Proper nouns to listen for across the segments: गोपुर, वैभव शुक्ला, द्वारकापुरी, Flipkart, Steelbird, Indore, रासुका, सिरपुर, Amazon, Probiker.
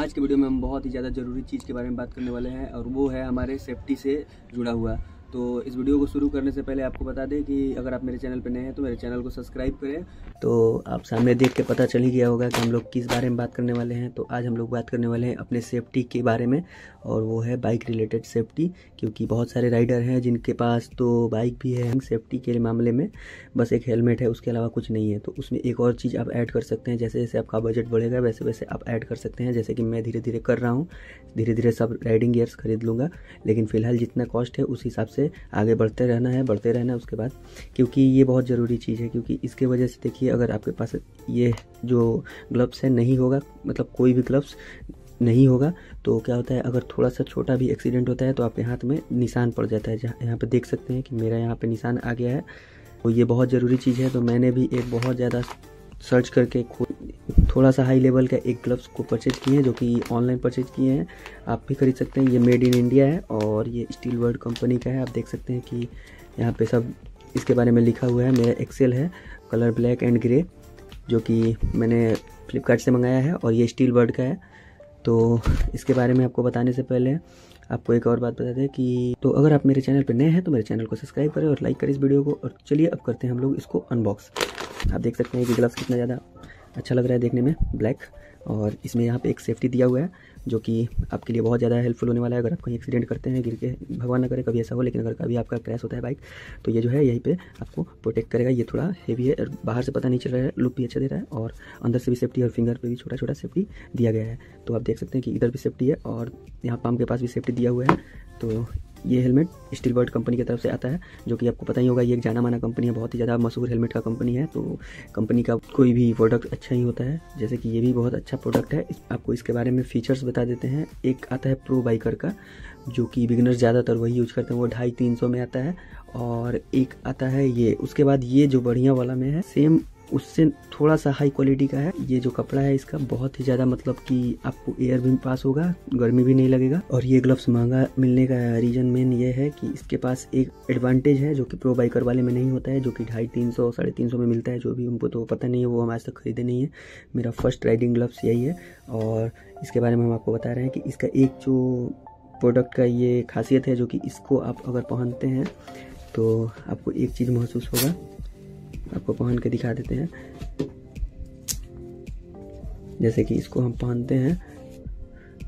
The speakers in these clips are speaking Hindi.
आज के वीडियो में हम बहुत ही ज़्यादा ज़रूरी चीज़ के बारे में बात करने वाले हैं और वो है हमारे सेफ्टी से जुड़ा हुआ। तो इस वीडियो को शुरू करने से पहले आपको बता दें कि अगर आप मेरे चैनल पर नए हैं तो मेरे चैनल को सब्सक्राइब करें। तो आप सामने देख के पता चल ही गया होगा कि हम लोग किस बारे में बात करने वाले हैं। तो आज हम लोग बात करने वाले हैं अपने सेफ्टी के बारे में, और वो है बाइक रिलेटेड सेफ्टी, क्योंकि बहुत सारे राइडर हैं जिनके पास तो बाइक भी है। सेफ्टी के मामले में बस एक हेलमेट है, उसके अलावा कुछ नहीं है। तो उसमें एक और चीज़ आप ऐड कर सकते हैं, जैसे जैसे आपका बजट बढ़ेगा वैसे वैसे आप ऐड कर सकते हैं, जैसे कि मैं धीरे धीरे कर रहा हूँ। धीरे धीरे सब राइडिंग गियर्स खरीद लूँगा, लेकिन फिलहाल जितना कॉस्ट है उस हिसाब से आगे बढ़ते रहना है उसके बाद, क्योंकि ये बहुत ज़रूरी चीज़ है। क्योंकि इसके वजह से देखिए, अगर आपके पास ये जो ग्लव्स है नहीं होगा, मतलब कोई भी ग्लव्स नहीं होगा, तो क्या होता है, अगर थोड़ा सा छोटा भी एक्सीडेंट होता है तो आपके हाथ में निशान पड़ जाता है। जहाँ यहाँ पर देख सकते हैं कि मेरा यहाँ पर निशान आ गया है। तो ये बहुत ज़रूरी चीज़ है। तो मैंने भी एक बहुत ज़्यादा सर्च करके थोड़ा सा हाई लेवल का एक ग्लव्स को परचेज किए हैं, जो कि ऑनलाइन परचेज किए हैं। आप भी खरीद सकते हैं। ये मेड इन इंडिया है और ये स्टीलबर्ड कंपनी का है। आप देख सकते हैं कि यहाँ पे सब इसके बारे में लिखा हुआ है। मेरा एक्सेल है कलर ब्लैक एंड ग्रे, जो कि मैंने फ्लिपकार्ट से मंगाया है, और ये स्टीलबर्ड का है। तो इसके बारे में आपको बताने से पहले आपको एक और बात बता दें कि तो अगर आप मेरे चैनल पर नए हैं तो मेरे चैनल को सब्सक्राइब करें और लाइक करें इस वीडियो को। और चलिए अब करते हैं हम लोग इसको अनबॉक्स। आप देख सकते हैं कि ग्लव्स कितना ज़्यादा अच्छा लग रहा है देखने में, ब्लैक, और इसमें यहाँ पे एक सेफ्टी दिया हुआ है जो कि आपके लिए बहुत ज़्यादा हेल्पफुल होने वाला है। अगर आप कहीं एक्सीडेंट करते हैं, गिर के, भगवान ना करे कभी ऐसा हो, लेकिन अगर कभी आपका क्रैश होता है बाइक, तो ये जो है यहीं पे आपको प्रोटेक्ट करेगा। ये थोड़ा हेवी है, बाहर से पता नहीं चल रहा है, लुक भी अच्छा दे रहा है, और अंदर से भी सेफ्टी, और फिंगर पे भी छोटा छोटा सेफ्टी दिया गया है। तो आप देख सकते हैं कि इधर भी सेफ्टी है और यहाँ पाम के पास भी सेफ्टी दिया हुआ है। तो ये हेलमेट स्टीलबर्ड कंपनी की तरफ से आता है, जो कि आपको पता ही होगा, ये एक जाना माना कंपनी है, बहुत ही ज़्यादा मशहूर हेलमेट का कंपनी है। तो कंपनी का कोई भी प्रोडक्ट अच्छा ही होता है, जैसे कि ये भी बहुत अच्छा प्रोडक्ट है। आपको इसके बारे में फीचर्स बता देते हैं। एक आता है प्रोबाइकर का, जो कि बिगिनर्स ज़्यादातर वही यूज करते हैं, वो 250-300 में आता है। और एक आता है ये, उसके बाद ये जो बढ़िया वाला में है, सेम उससे थोड़ा सा हाई क्वालिटी का है। ये जो कपड़ा है इसका बहुत ही ज़्यादा, मतलब कि आपको एयर भी पास होगा, गर्मी भी नहीं लगेगा। और ये ग्लव्स महंगा मिलने का रीज़न मेन ये है कि इसके पास एक एडवांटेज है जो कि प्रो बाइकर वाले में नहीं होता है, जो कि 250-350 में मिलता है। जो भी उनको तो पता नहीं है, वो हम आज तक खरीदे नहीं है। मेरा फर्स्ट राइडिंग ग्लव्स यही है, और इसके बारे में हम आपको बता रहे हैं कि इसका एक जो प्रोडक्ट का ये खासियत है, जो कि इसको आप अगर पहनते हैं तो आपको एक चीज़ महसूस होगा। आपको पहन के दिखा देते हैं, जैसे कि इसको हम पहनते हैं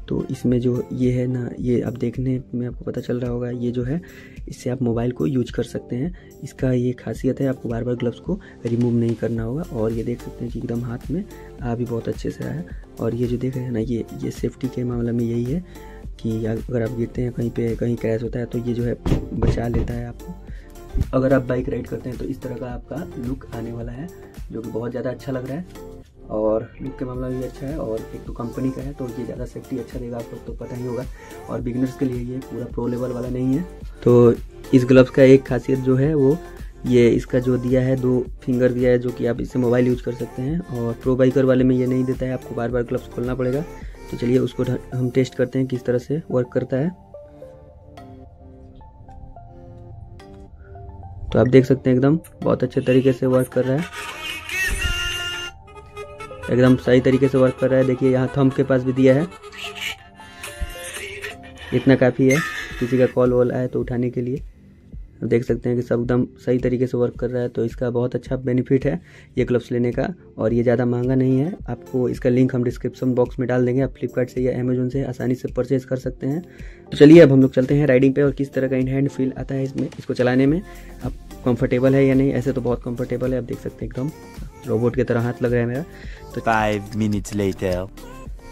तो इसमें जो ये है ना, ये आप देखने में आपको पता चल रहा होगा, ये जो है इससे आप मोबाइल को यूज कर सकते हैं। इसका ये खासियत है, आपको बार बार ग्लव्स को रिमूव नहीं करना होगा। और ये देख सकते हैं कि एकदम हाथ में आ भी बहुत अच्छे से आया है। और ये जो देख रहे हैं ना, ये सेफ्टी के मामले में यही है कि अगर आप गिरते हैं कहीं पर, कहीं क्रैश होता है, तो ये जो है बचा लेता है आपको। अगर आप बाइक राइड करते हैं तो इस तरह का आपका लुक आने वाला है, जो कि बहुत ज़्यादा अच्छा लग रहा है, और लुक के मामला में भी अच्छा है। और एक तो कंपनी का है तो ये ज़्यादा सेफ्टी अच्छा देगा, आपको तो पता ही होगा। और बिगिनर्स के लिए ये पूरा प्रो लेवल वाला नहीं है। तो इस ग्लव्स का एक खासियत जो है वो ये, इसका जो दिया है 2 फिंगर दिया है, जो कि आप इससे मोबाइल यूज कर सकते हैं। और प्रो बाइकर वाले में ये नहीं देता है, आपको बार बार ग्लव्स खोलना पड़ेगा। तो चलिए उसको हम टेस्ट करते हैं किस तरह से वर्क करता है। तो आप देख सकते हैं एकदम बहुत अच्छे तरीके से वर्क कर रहा है, एकदम सही तरीके से वर्क कर रहा है। देखिए यहाँ थंब के पास भी दिया है, इतना काफ़ी है, किसी का कॉल वॉल आए तो उठाने के लिए। आप देख सकते हैं कि सब एकदम सही तरीके से वर्क कर रहा है। तो इसका बहुत अच्छा बेनिफिट है ये ग्लव्स लेने का, और ये ज़्यादा महंगा नहीं है। आपको इसका लिंक हम डिस्क्रिप्शन बॉक्स में डाल देंगे, आप फ्लिपकार्ट से या अमेजोन से आसानी से परचेज कर सकते हैं। तो चलिए अब हम लोग चलते हैं राइडिंग पे, और किस तरह का इन हैंड फील आता है इसमें, इसको चलाने में आप कंफर्टेबल है या नहीं। ऐसे तो बहुत कंफर्टेबल है, आप देख सकते हैं एकदम रोबोट की तरह हाथ लग रहा है मेरा। तो 5 मिनट्स लेटर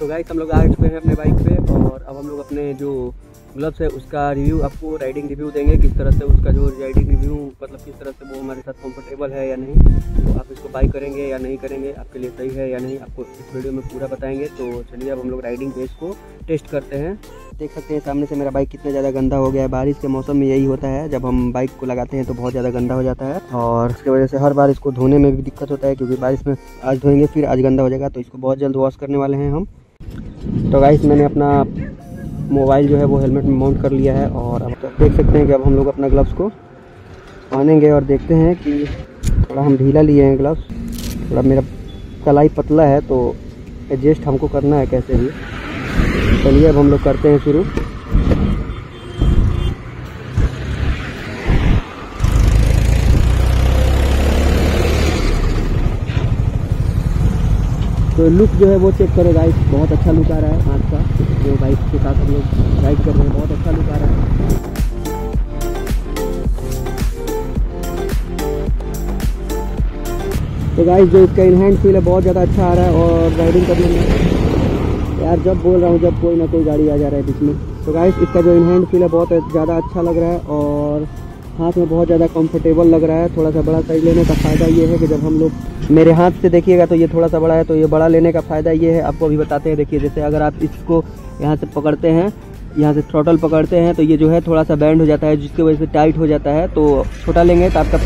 तो गाइस हम लोग आ चुके हैं अपने बाइक पे, और अब हम लोग अपने जो ग्लव्स है उसका रिव्यू, आपको राइडिंग रिव्यू देंगे, किस तरह से उसका जो राइडिंग रिव्यू, मतलब किस तरह से वो हमारे साथ कंफर्टेबल है या नहीं, तो आप इसको बाय करेंगे या नहीं करेंगे, आपके लिए सही है या नहीं, आपको इस वीडियो में पूरा बताएंगे। तो चलिए अब हम लोग राइडिंग पे इसको टेस्ट करते हैं। देख सकते हैं सामने से मेरा बाइक कितना ज़्यादा गंदा हो गया है। बारिश के मौसम में यही होता है, जब हम बाइक को लगाते हैं तो बहुत ज़्यादा गंदा हो जाता है, और इसकी वजह से हर बार इसको धोने में भी दिक्कत होता है, क्योंकि बारिश में आज धोएंगे फिर आज गंदा हो जाएगा। तो इसको बहुत जल्द वॉश करने वाले हैं हम। तो गाइस मैंने अपना मोबाइल जो है वो हेलमेट में माउंट कर लिया है, और अब देख सकते हैं कि अब हम लोग अपना ग्लव्स को पहनेंगे और देखते हैं कि थोड़ा हम ढीला लिए हैं ग्लव्स, थोड़ा मेरा कलाई पतला है, तो एडजस्ट हमको करना है कैसे भी। चलिए अब हम लोग करते हैं शुरू। तो लुक जो है वो चेक करो गाइस, बहुत अच्छा लुक आ रहा है आज का। जो बाइक के साथ हम लोग राइड कर रहे हैं, बहुत अच्छा लुक आ रहा है। तो गाइस जो इसका इनहैंड फील है बहुत ज़्यादा अच्छा आ रहा है। और राइडिंग करने में यार जब बोल रहा हूँ जब कोई ना कोई गाड़ी आ जा रहा है बीच में। तो गाइस इसका जो इनहैंड फील है बहुत ज़्यादा अच्छा लग रहा है और हाथ में बहुत ज़्यादा कंफर्टेबल लग रहा है। थोड़ा सा बड़ा साइज लेने का फ़ायदा ये है कि जब हम लोग मेरे हाथ से देखिएगा तो ये थोड़ा सा बड़ा है, तो ये बड़ा लेने का फ़ायदा ये है। आपको अभी बताते हैं, देखिए जैसे अगर आप इसको यहाँ से पकड़ते हैं, यहाँ से थ्रॉटल पकड़ते हैं तो ये जो है थोड़ा सा बैंड हो जाता है, जिसकी वजह से टाइट हो जाता है। तो छोटा लेंगे तो आपका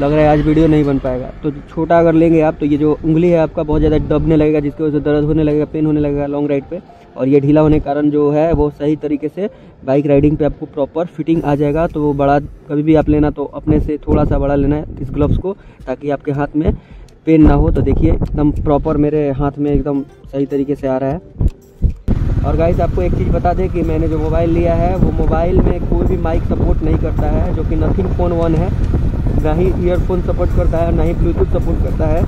लग रहा है आज वीडियो नहीं बन पाएगा, तो छोटा अगर लेंगे आप तो ये जो उंगली है आपका बहुत ज़्यादा दबने लगेगा, जिसकी वजह से दर्द होने लगेगा, पेन होने लगेगा लॉन्ग राइड पे। और ये ढीला होने के कारण जो है वो सही तरीके से बाइक राइडिंग पे आपको प्रॉपर फिटिंग आ जाएगा। तो बड़ा कभी भी आप लेना तो अपने से थोड़ा सा बड़ा लेना है इस ग्लव्स को, ताकि आपके हाथ में पेन ना हो। तो देखिए एकदम प्रॉपर मेरे हाथ में एकदम सही तरीके से आ रहा है। और गाइस आपको एक चीज़ बता दें कि मैंने जो मोबाइल लिया है वो मोबाइल में कोई भी माइक सपोर्ट नहीं करता है, जो कि नथिंग फ़ोन वन है। ना ही ईयरफोन सपोर्ट करता है, ना ही ब्लूटूथ सपोर्ट करता है।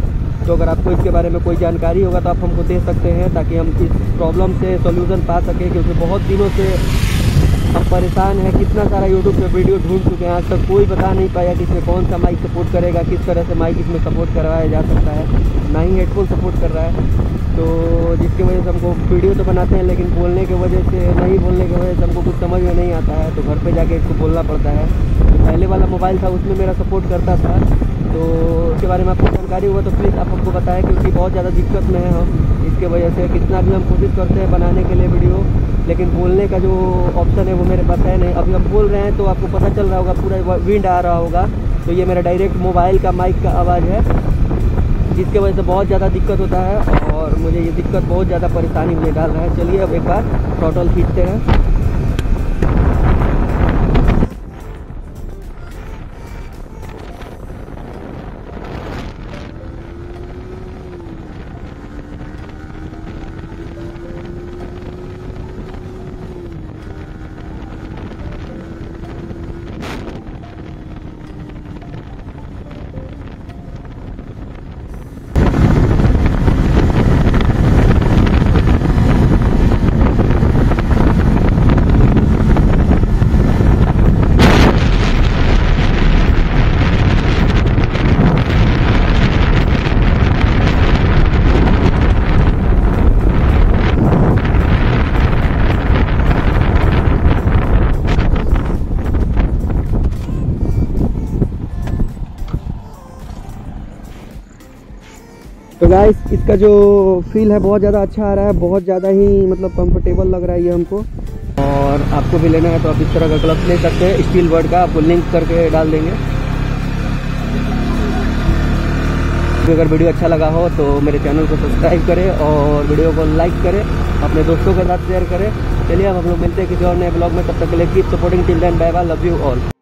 तो अगर आपको इसके बारे में कोई जानकारी होगा तो आप हमको दे सकते हैं, ताकि हम इस प्रॉब्लम से सॉल्यूशन पा सकें। क्योंकि बहुत दिनों से हम परेशान हैं, कितना सारा यूट्यूब पे वीडियो ढूंढ चुके हैं, आज तक कोई बता नहीं पाया कि इसमें कौन सा माइक सपोर्ट करेगा, किस तरह से माइक इसमें सपोर्ट करवाया जा सकता है। ना ही हेडफोन सपोर्ट कर रहा है, तो जिसकी वजह से हमको वीडियो तो बनाते हैं लेकिन बोलने की वजह से नहीं बोलने की वजह से हमको कुछ समझ में नहीं आता है। तो घर पे जाके इसको बोलना पड़ता है। तो पहले वाला मोबाइल था उसमें मेरा सपोर्ट करता था, तो उसके बारे में आपको जानकारी होगा तो प्लीज़ आप हमको बताएं, क्योंकि बहुत ज़्यादा दिक्कत में है हम। इसके वजह से कितना भी हम कोशिश करते हैं बनाने के लिए वीडियो, लेकिन बोलने का जो ऑप्शन है वो मेरे पास है नहीं। अभी हम बोल रहे हैं तो आपको पता चल रहा होगा, पूरा विंड आ रहा होगा। तो ये मेरा डायरेक्ट मोबाइल का माइक का आवाज़ है, जिसके वजह से बहुत ज़्यादा दिक्कत होता है और मुझे ये दिक्कत बहुत ज़्यादा परेशानी मुझे डाल रहा है। चलिए अब एक बार थ्रॉटल खींचते हैं। तो गाइस इसका जो फील है बहुत ज़्यादा अच्छा आ रहा है, बहुत ज़्यादा ही मतलब कंफर्टेबल लग रहा है ये हमको। और आपको भी लेना है तो आप इस तरह का ग्लव्स ले सकते हैं, स्टील बर्ड का आपको लिंक करके डाल देंगे। तो अगर वीडियो अच्छा लगा हो तो मेरे चैनल को सब्सक्राइब करें और वीडियो को लाइक करें, अपने दोस्तों के साथ शेयर करें। चलिए अब हम लोग मिलते हैं किसी और नए ब्लॉग में, तब तक के लिए keep supporting till then, bye bye, love you all.